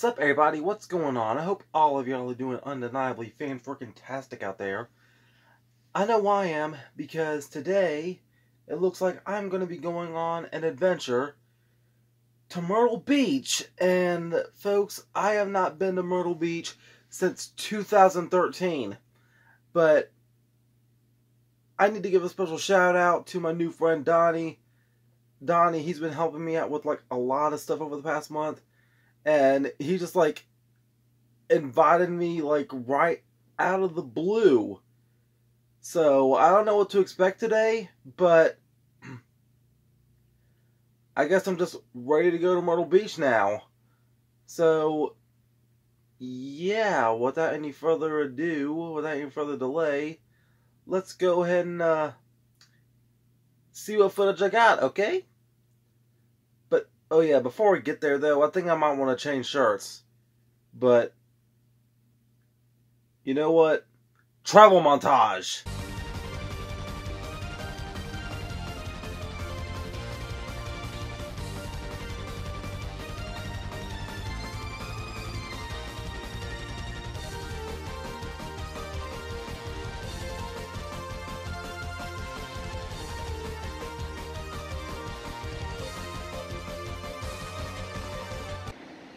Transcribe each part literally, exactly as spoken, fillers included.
Sup everybody, what's going on? I hope all of y'all are doing undeniably fan-freaking-tastic out there. I know I am, because today, it looks like I'm going to be going on an adventure to Myrtle Beach. And, folks, I have not been to Myrtle Beach since two thousand thirteen. But I need to give a special shout-out to my new friend Donnie. Donnie, he's been helping me out with, like, a lot of stuff over the past month. And he just, like, invited me, like, right out of the blue. So, I don't know what to expect today, but I guess I'm just ready to go to Myrtle Beach now. So, yeah, without any further ado, without any further delay, let's go ahead and uh, see what footage I got, okay? Oh yeah, before we get there though, I think I might want to change shirts. But, you know what? Travel montage!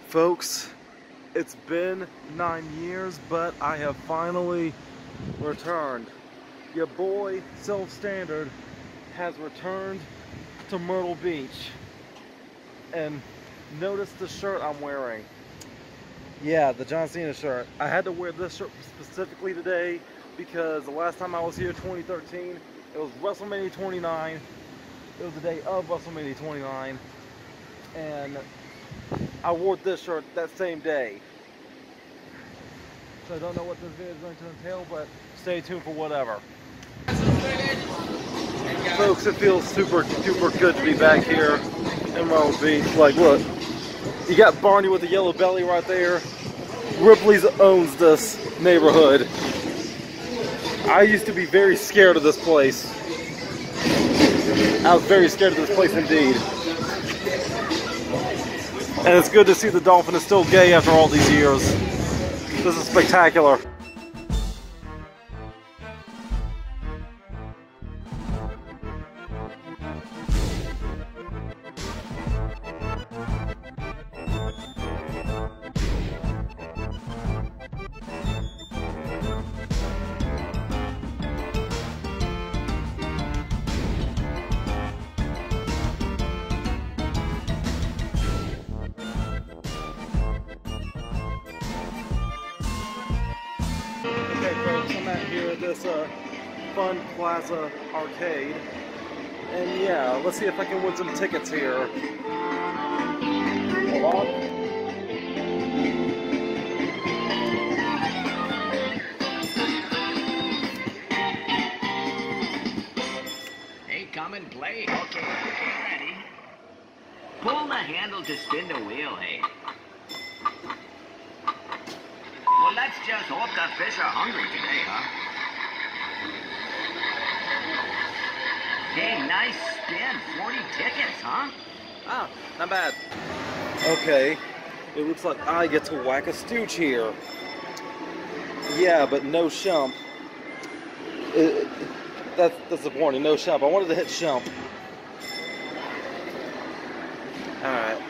Folks, it's been nine years, but I have finally returned. Your boy, Self Standard, has returned to Myrtle Beach. And notice the shirt I'm wearing. Yeah, the John Cena shirt. I had to wear this shirt specifically today because the last time I was here, twenty thirteen, it was WrestleMania twenty-nine. It was the day of WrestleMania twenty-nine. And I wore this shirt that same day. So I don't know what this video is going to entail, but stay tuned for whatever. Folks, it feels super duper good to be back here in Myrtle Beach. Like, look, you got Barney with the yellow belly right there. Ripley's owns this neighborhood. I used to be very scared of this place. I was very scared of this place indeed. And it's good to see the dolphin is still gay after all these years. This is spectacular. This uh, Fun Plaza Arcade, and yeah, let's see if I can win some tickets here. Hold on. Hey, come and play. Okay, okay, ready. Pull the handle to spin the wheel, hey. Well, let's just hope the fish are hungry today, huh? Hey, nice spin. forty tickets, huh? Oh, not bad. Okay, it looks like I get to whack a stooge here. Yeah, but no shump. It, that's disappointing, no shump. I wanted to hit shump. Alright.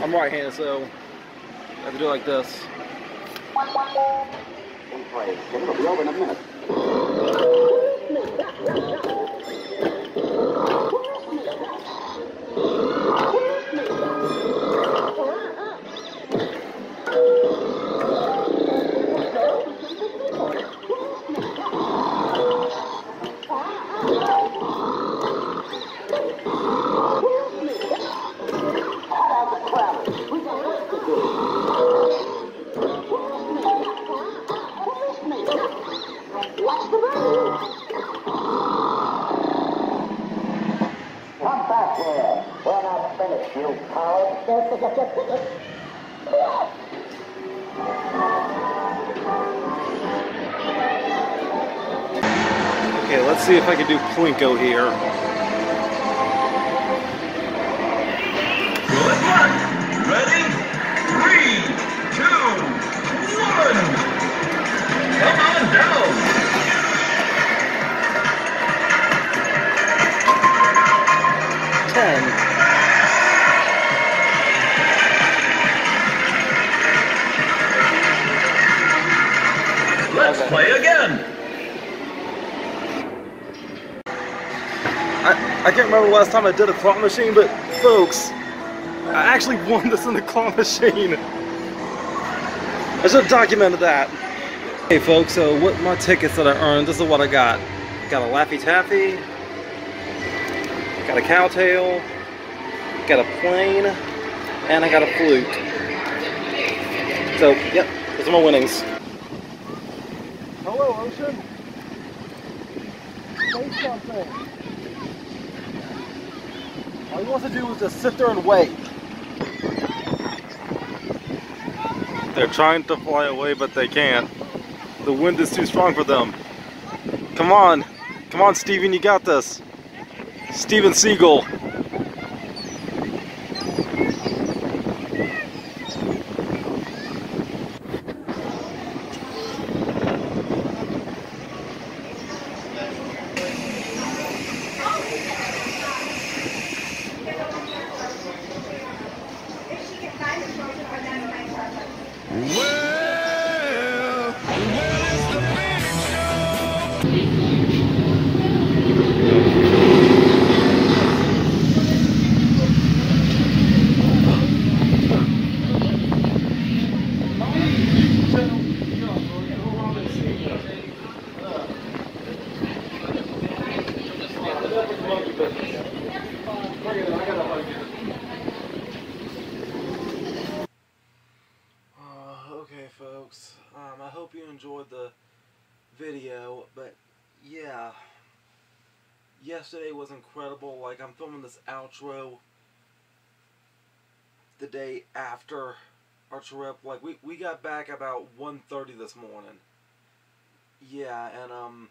I'm right-handed, so I have to do it like this. One play. It'll be over in a minute. Okay, let's see if I can do Plinko here. Good luck. Ready? Robert! Come on down! Ten. Let's play again! I, I can't remember last time I did a claw machine, but folks, I actually won this in the claw machine. I should have documented that. Hey folks, so with my tickets that I earned, this is what I got. Got a Laffy Taffy, got a cowtail, got a plane, and I got a flute. So, yep, those are my winnings. Hello, Ocean. Say something. All he wants to do is just sit there and wait. They're trying to fly away, but they can't. The wind is too strong for them. Come on. Come on, Steven, you got this. Steven Seagull. Enjoyed the video, but yeah, yesterday was incredible. Like, I'm filming this outro the day after our trip. Like, we, we got back about one thirty this morning. Yeah, and um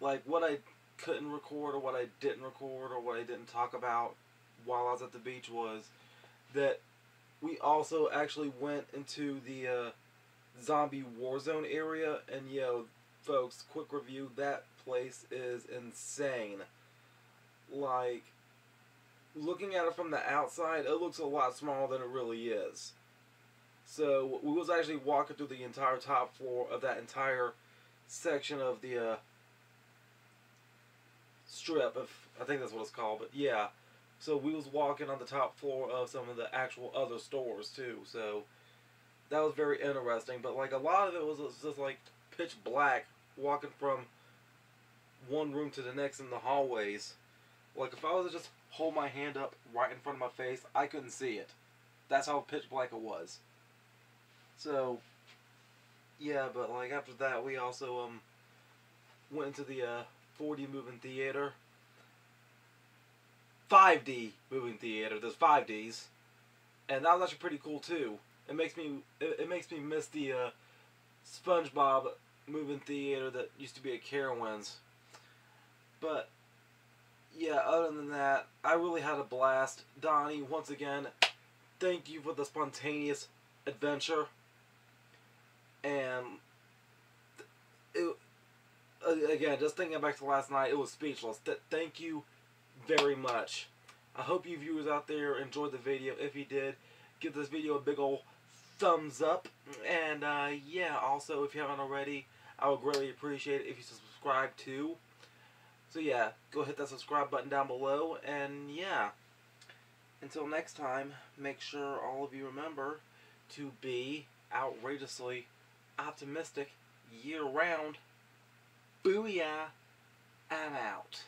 like what I couldn't record or what I didn't record or what I didn't talk about while I was at the beach was that we also actually went into the uh Zombie Warzone area, and yo, folks, quick review, that place is insane. Like, looking at it from the outside, it looks a lot smaller than it really is. So, we was actually walking through the entire top floor of that entire section of the, uh, strip, if, I think that's what it's called, but yeah. So, we was walking on the top floor of some of the actual other stores, too, so that was very interesting, but like a lot of it was just like pitch black, walking from one room to the next in the hallways. Like, if I was to just hold my hand up right in front of my face, I couldn't see it. That's how pitch black it was. So, yeah, but like after that, we also um went into the uh, four D moving theater, five D moving theater. There's five Ds, and that was actually pretty cool too. It makes me it, it makes me miss the uh, SpongeBob moving theater that used to be at Carowinds. But yeah, other than that, I really had a blast. Donnie, once again, thank you for the spontaneous adventure. And it, again, just thinking back to last night, it was speechless. Th thank you very much. I hope you viewers out there enjoyed the video. If you did, give this video a big ol' thumbs up, and uh, yeah, also if you haven't already, I would greatly appreciate it if you subscribe too. So yeah, go hit that subscribe button down below, and yeah, until next time, make sure all of you remember to be outrageously optimistic year round. Booyah, I'm out.